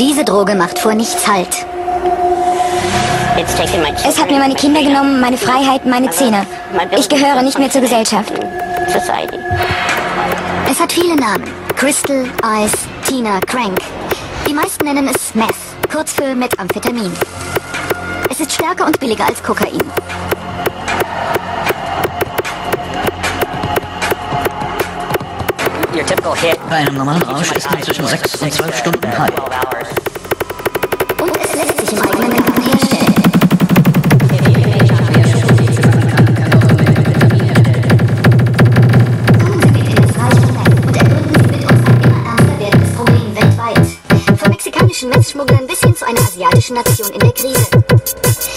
Diese Droge macht vor nichts Halt. Es hat mir meine Kinder genommen, meine Freiheit, meine Zähne. Ich gehöre nicht mehr zur Gesellschaft. Es hat viele Namen. Crystal, Ice, Tina, Crank. Die meisten nennen es Meth, kurz für Methamphetamin. Es ist stärker und billiger als Kokain. Bei einem normalen Rausch ist man zwischen 6 und 12 Stunden high. Und es lässt sich im eigenen Garten herstellen. Kommen Sie bitte ins Reich hinein und ergründen Sie mit uns ein immer ernster werdendes Problem weltweit. Von mexikanischen Messschmugglern bis hin zu einer asiatischen Nation in der Krise.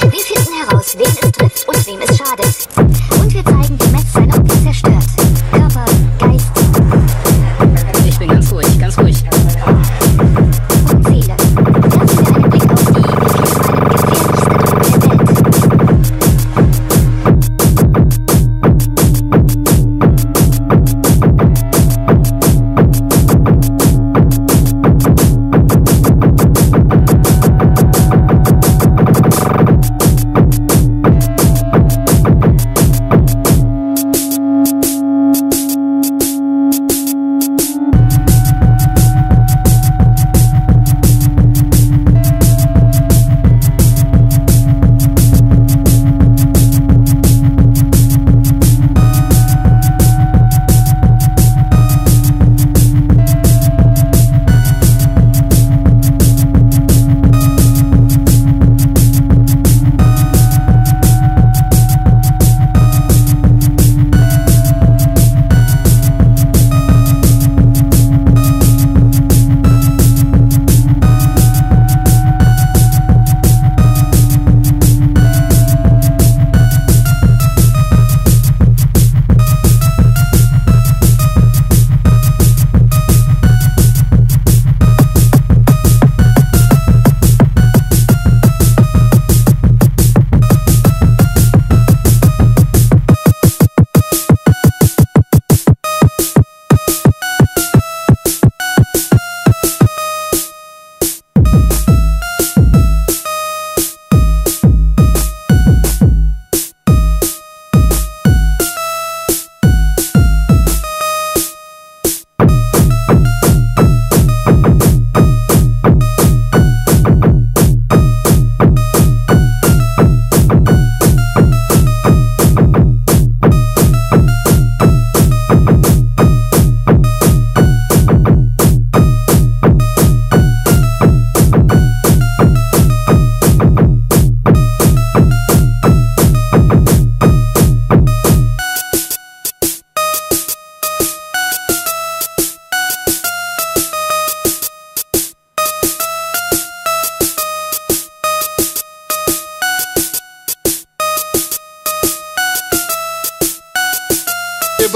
Wir finden heraus, wen es trifft und wem es schadet. Und wir zeigen, wie Meth sein Opfer zerstört. Körper, Geist,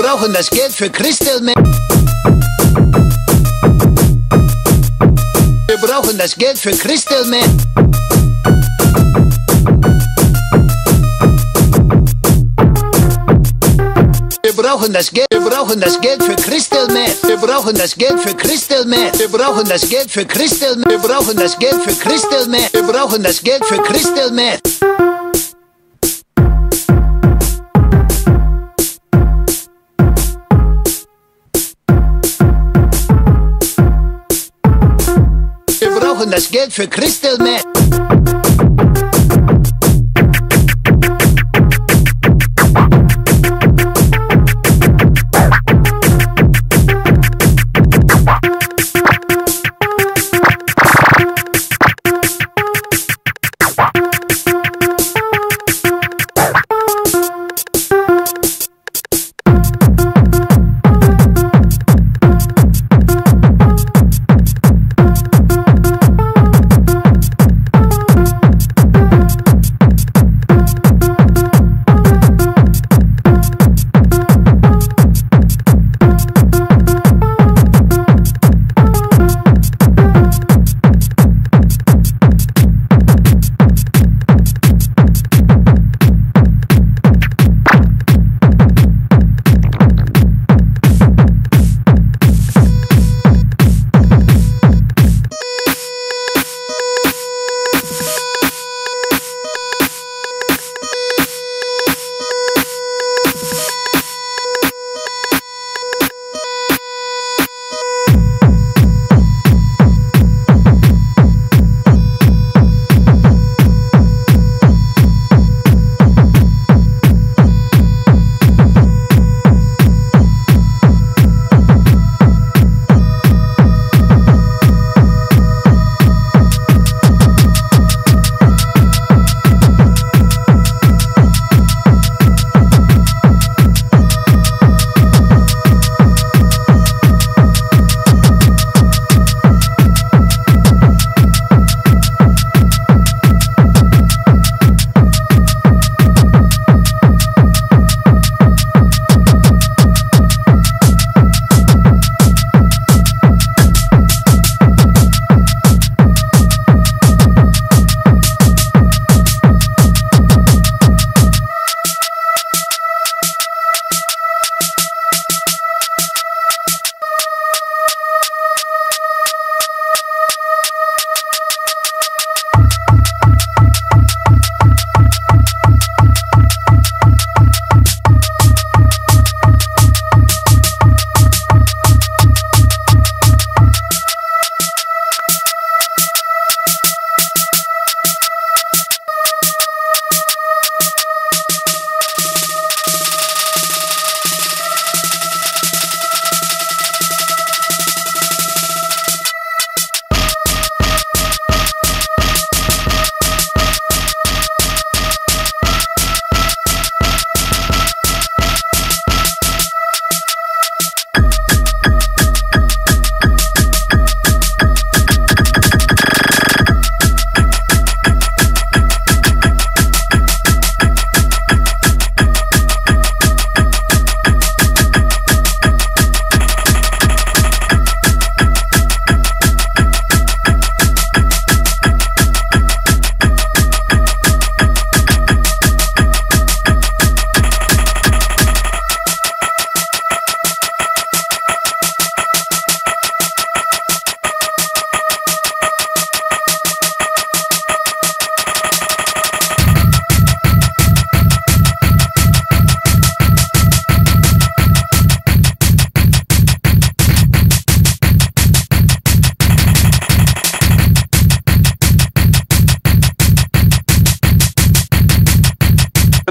wir brauchen das Geld für Crystal Meth. Wir brauchen das Geld für Crystal Meth. Wir brauchen das Geld. Wir brauchen das Geld für Crystal Meth. Wir brauchen das Geld für Crystal Meth. Wir brauchen das Geld für Crystal Meth. Wir brauchen das Geld für Crystal Meth. Wir brauchen das Geld für Crystal Meth. Das Geld für Crystal Meth.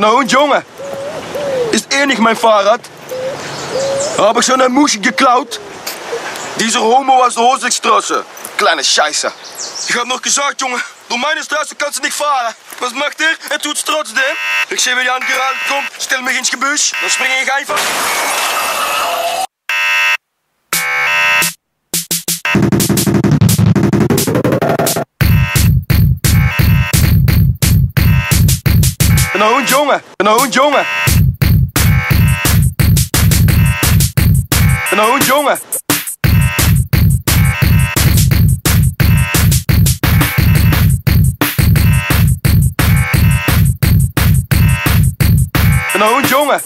Na und Junge, ist eh nicht mein Fahrrad. Habe ich schon eine Muschi geklaut. Dieser Homo aus der Hosigstraße. Kleine Scheiße. Ich hab noch gesagt, Junge, durch meine Straße kannst du nicht fahren. Was macht er? Er tut's trotzdem. Ich sehe, wenn die angerannt kommt, stell mich ins Gebüsch, dann springe ich einfach. Een hond, jongen. Een hond, jongen. Een hond, jongen. Een hond, jongen.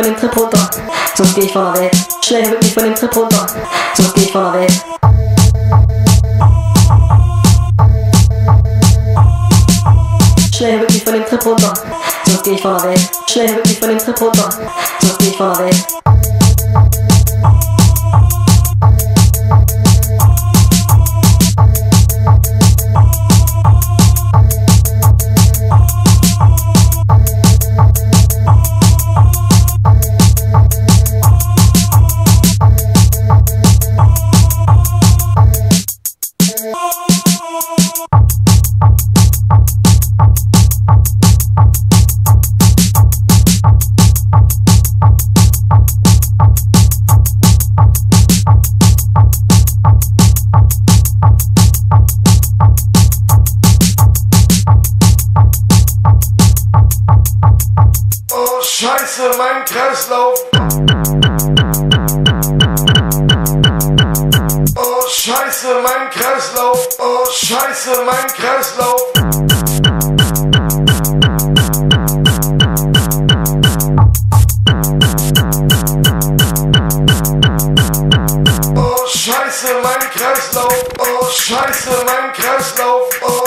von dem Trip runter, sonst geh ich von der Welt. Schnell rück mich von dem Trip runter, sonst geh ich von der Welt. Schnell rück mich von dem Trip runter, sonst geh ich von der Welt. Schnell rück mich von dem Trip runter, sonst geh ich von der Welt. Scheiße, mein Kreislauf. Oh Scheiße, mein Kreislauf. Oh Scheiße, mein Kreislauf. Oh Scheiße, mein Kreislauf. Oh Scheiße, mein Kreislauf. Oh.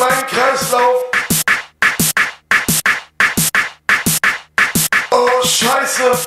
Mein Kreislauf. Oh Scheiße.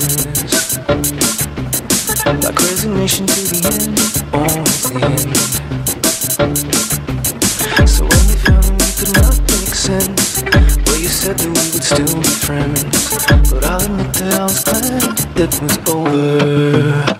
end, like resignation to the end, or the end. So when you found that we could not make sense, well, you said that we would still be friends, but I'll admit that I was glad that was over.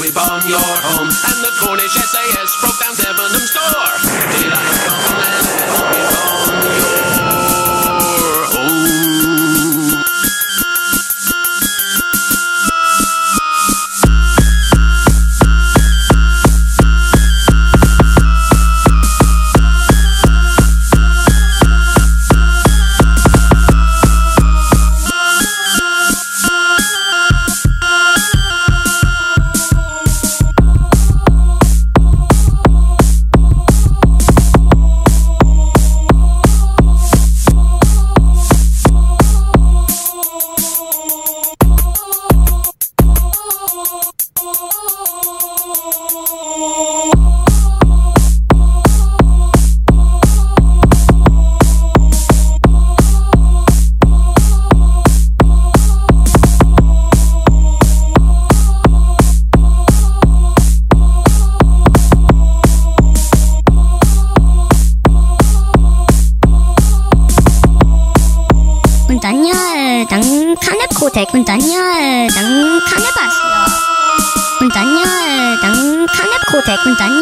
we bomb your home. And the Cornish SAS broke down Debenham's door. Did I come and help you bomb your home? Dann kann der Kotek und dann kann der Bass, ja. Und dann kann der Kotek und dann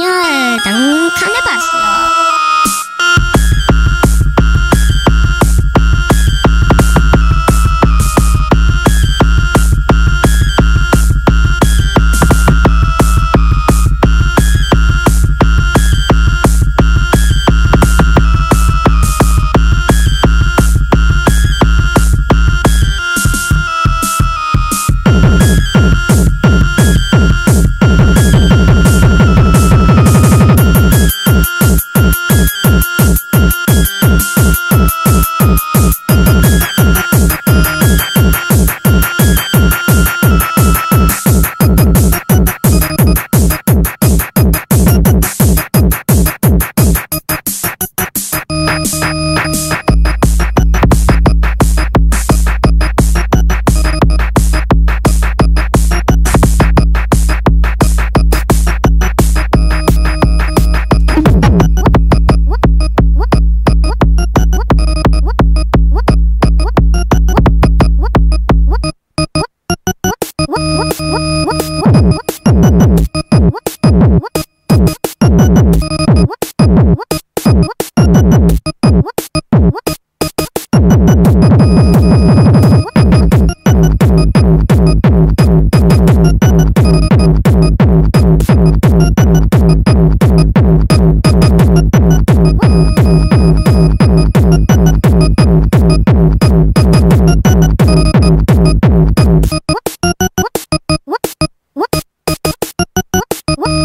kann der Bass, ja.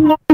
No.